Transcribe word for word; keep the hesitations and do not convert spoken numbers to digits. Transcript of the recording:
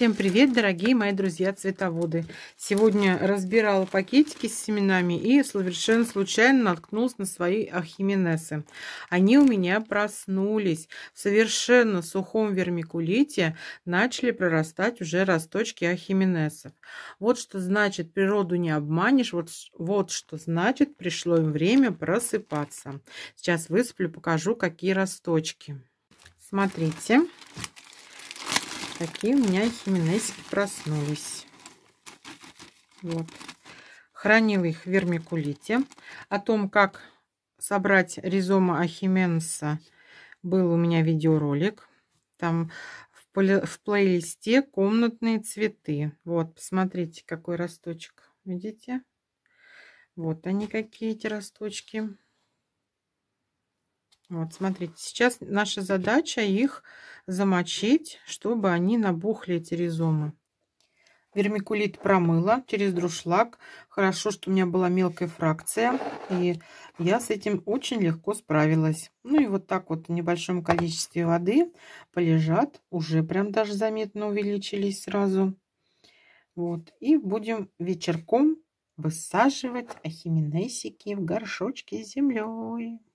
Всем привет, дорогие мои друзья цветоводы! Сегодня разбирала пакетики с семенами и совершенно случайно наткнулась на свои ахименесы. Они у меня проснулись. В совершенно сухом вермикулите начали прорастать уже росточки ахименесов. Вот что значит природу не обманешь, вот, вот что значит пришло им время просыпаться. Сейчас высыплю, покажу, какие росточки. Смотрите. Такие у меня ахименесики проснулись. Вот. Хранила их в вермикулите. О том, как собрать ризома ахименеса, был у меня видеоролик. Там в, пле в плейлисте комнатные цветы. Вот, посмотрите, какой росточек. Видите? Вот они какие, эти росточки. Вот, смотрите, сейчас наша задача их замочить, чтобы они набухли, эти ризомы. Вермикулит промыла через друшлаг. Хорошо, что у меня была мелкая фракция, и я с этим очень легко справилась. Ну и вот так вот в небольшом количестве воды полежат, уже прям даже заметно увеличились сразу. Вот, и будем вечерком высаживать ахименесики в горшочке с землей.